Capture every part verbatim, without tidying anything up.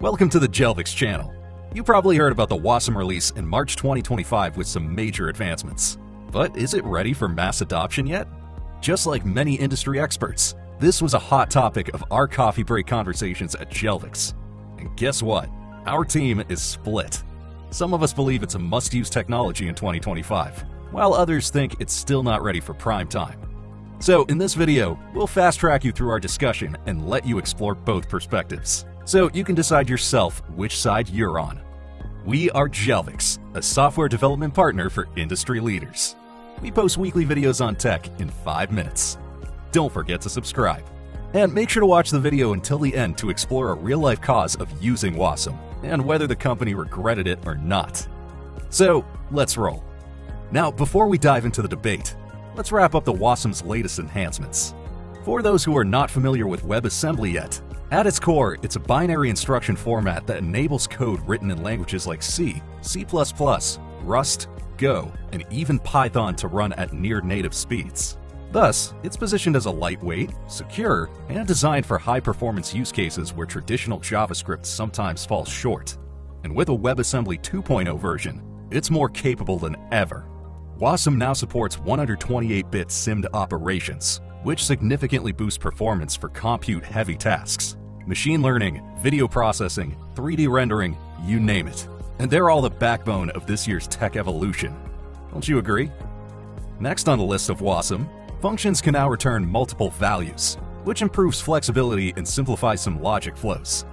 Welcome to the Jelvix channel. You probably heard about the WASM release in March twenty twenty-five with some major advancements. But is it ready for mass adoption yet? Just like many industry experts, this was a hot topic of our coffee break conversations at Jelvix. And guess what? Our team is split. Some of us believe it's a must-use technology in twenty twenty-five, while others think it's still not ready for prime time. So in this video, we'll fast-track you through our discussion and let you explore both perspectives, so you can decide yourself which side you're on. We are Jelvix, a software development partner for industry leaders. We post weekly videos on tech in five minutes. Don't forget to subscribe. And make sure to watch the video until the end to explore a real-life cause of using WASM and whether the company regretted it or not. So let's roll. Now, before we dive into the debate, let's wrap up the WASM's latest enhancements. For those who are not familiar with WebAssembly yet, at its core, it's a binary instruction format that enables code written in languages like C, C plus plus, Rust, Go, and even Python to run at near-native speeds. Thus, it's positioned as a lightweight, secure, and designed for high-performance use cases where traditional JavaScript sometimes falls short. And with a WebAssembly two point oh version, it's more capable than ever. WASM now supports one hundred twenty-eight bit SIMD operations, which significantly boosts performance for compute-heavy tasks. Machine learning, video processing, three D rendering, you name it. And they're all the backbone of this year's tech evolution. Don't you agree? Next on the list of WASM, functions can now return multiple values, which improves flexibility and simplifies some logic flows.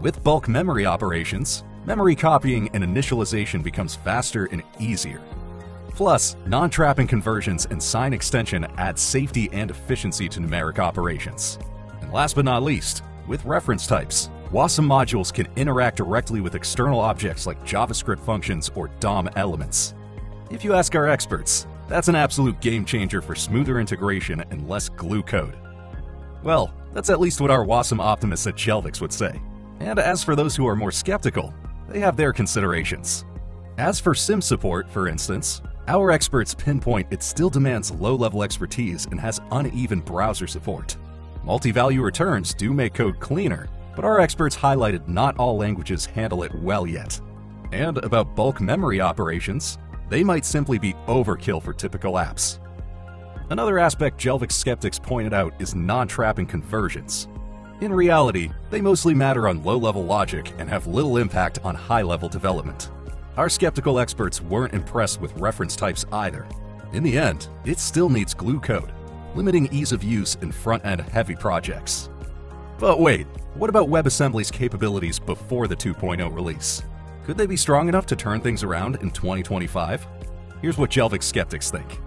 With bulk memory operations, memory copying and initialization becomes faster and easier. Plus, non-trapping conversions and sign extension add safety and efficiency to numeric operations. And last but not least, with reference types, WASM modules can interact directly with external objects like JavaScript functions or D O M elements. If you ask our experts, that's an absolute game changer for smoother integration and less glue code. Well, that's at least what our WASM optimists at Jelvix would say. And as for those who are more skeptical, they have their considerations. As for SIM support, for instance, our experts pinpoint it still demands low-level expertise and has uneven browser support. Multi-value returns do make code cleaner, but our experts highlighted not all languages handle it well yet. And about bulk memory operations, they might simply be overkill for typical apps. Another aspect Jelvix skeptics pointed out is non-trapping conversions. In reality, they mostly matter on low-level logic and have little impact on high-level development. Our skeptical experts weren't impressed with reference types either. In the end, it still needs glue code, limiting ease of use in front-end heavy projects. But wait, what about WebAssembly's capabilities before the two point oh release? Could they be strong enough to turn things around in twenty twenty-five? Here's what Jelvix skeptics think.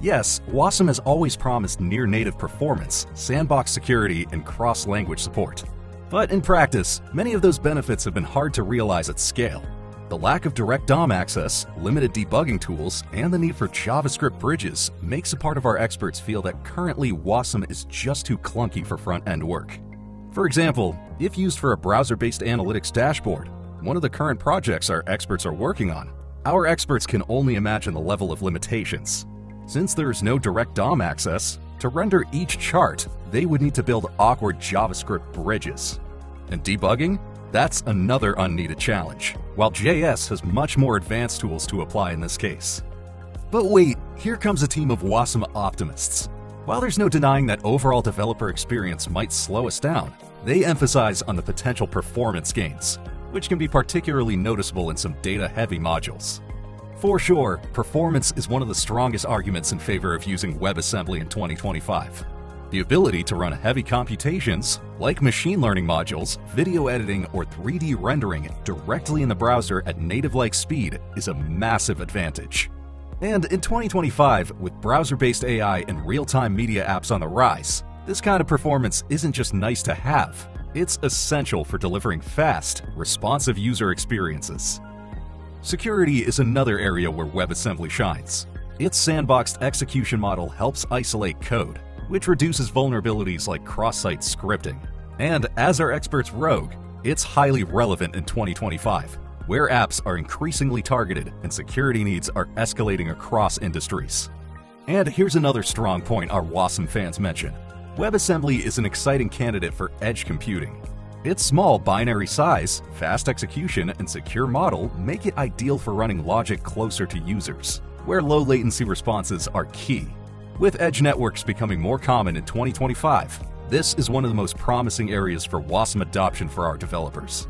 Yes, WASM has always promised near-native performance, sandbox security, and cross-language support. But in practice, many of those benefits have been hard to realize at scale. The lack of direct D O M access, limited debugging tools, and the need for JavaScript bridges makes a part of our experts feel that currently WASM is just too clunky for front-end work. For example, if used for a browser-based analytics dashboard, one of the current projects our experts are working on, our experts can only imagine the level of limitations. Since there is no direct D O M access, to render each chart, they would need to build awkward JavaScript bridges. And debugging? That's another unneeded challenge, while J S has much more advanced tools to apply in this case. But wait, here comes a team of WASM optimists. While there's no denying that overall developer experience might slow us down, they emphasize on the potential performance gains, which can be particularly noticeable in some data-heavy modules. For sure, performance is one of the strongest arguments in favor of using WebAssembly in twenty twenty-five. The ability to run heavy computations, like machine learning modules, video editing, or three D rendering directly in the browser at native-like speed is a massive advantage. And in twenty twenty-five, with browser-based A I and real-time media apps on the rise, this kind of performance isn't just nice to have, it's essential for delivering fast, responsive user experiences. Security is another area where WebAssembly shines. Its sandboxed execution model helps isolate code, which reduces vulnerabilities like cross-site scripting. And as our experts rogue, it's highly relevant in twenty twenty-five, where apps are increasingly targeted and security needs are escalating across industries. And here's another strong point our WASM fans mention. WebAssembly is an exciting candidate for edge computing. Its small binary size, fast execution, and secure model make it ideal for running logic closer to users, where low latency responses are key. With edge networks becoming more common in twenty twenty-five, this is one of the most promising areas for WASM adoption for our developers.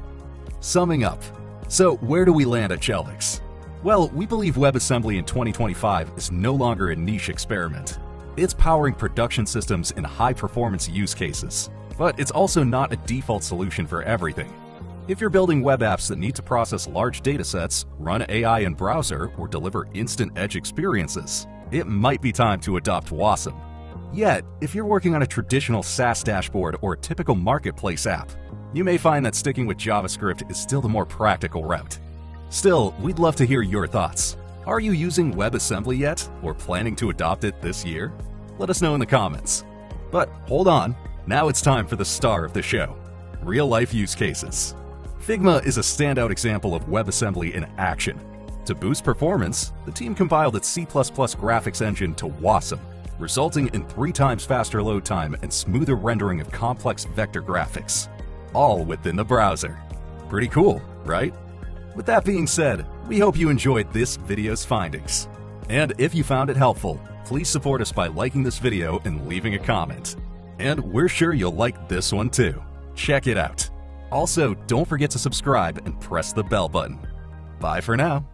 Summing up, so where do we land at Jelvix? Well, we believe WebAssembly in twenty twenty-five is no longer a niche experiment. It's powering production systems in high-performance use cases. But it's also not a default solution for everything. If you're building web apps that need to process large data sets, run A I in browser, or deliver instant edge experiences, it might be time to adopt WASM. Yet, if you're working on a traditional SaaS dashboard or a typical marketplace app, you may find that sticking with JavaScript is still the more practical route. Still, we'd love to hear your thoughts. Are you using WebAssembly yet, or planning to adopt it this year? Let us know in the comments. But hold on. Now it's time for the star of the show, real-life use cases. Figma is a standout example of WebAssembly in action. To boost performance, the team compiled its C plus plus graphics engine to WASM, resulting in three times faster load time and smoother rendering of complex vector graphics, all within the browser. Pretty cool, right? With that being said, we hope you enjoyed this video's findings. And if you found it helpful, please support us by liking this video and leaving a comment. And we're sure you'll like this one too. Check it out. Also, don't forget to subscribe and press the bell button. Bye for now.